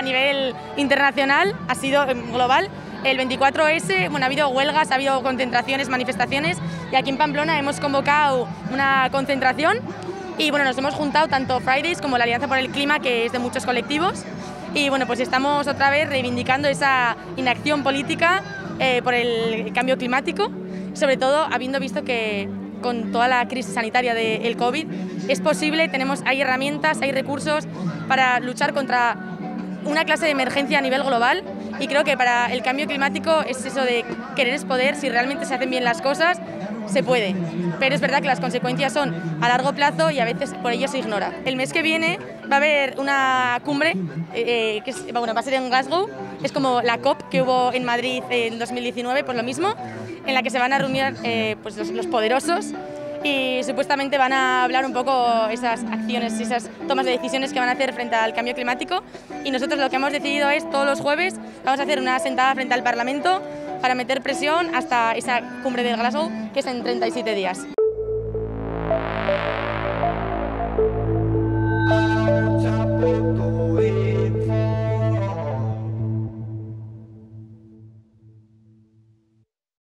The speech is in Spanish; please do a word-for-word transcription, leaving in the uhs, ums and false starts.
a nivel internacional, ha sido global. El veinticuatro ese, bueno, ha habido huelgas, ha habido concentraciones, manifestaciones, y aquí en Pamplona hemos convocado una concentración y bueno, nos hemos juntado tanto Fridays como la Alianza por el Clima, que es de muchos colectivos, y bueno, pues estamos otra vez reivindicando esa inacción política eh, por el cambio climático, sobre todo habiendo visto que con toda la crisis sanitaria del COVID es posible, tenemos, hay herramientas, hay recursos para luchar contra una clase de emergencia a nivel global. Y creo que para el cambio climático es eso de querer es poder, si realmente se hacen bien las cosas, se puede. Pero es verdad que las consecuencias son a largo plazo y a veces por ello se ignora. El mes que viene va a haber una cumbre, eh, que es, bueno, va a ser en Glasgow, es como la COP que hubo en Madrid en dos mil diecinueve, pues lo mismo, en la que se van a reunir eh, pues los, los poderosos y supuestamente van a hablar un poco esas acciones, esas tomas de decisiones que van a hacer frente al cambio climático, y nosotros lo que hemos decidido es todos los jueves vamos a hacer una sentada frente al Parlamento para meter presión hasta esa cumbre de Glasgow, que es en treinta y siete días.